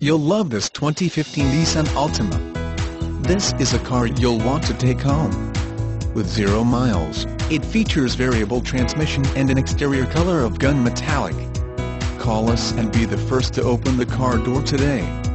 You'll love this 2015 Nissan Altima. This is a car you'll want to take home. With 0 miles, it features variable transmission and an exterior color of gun metallic. Call us and be the first to open the car door today.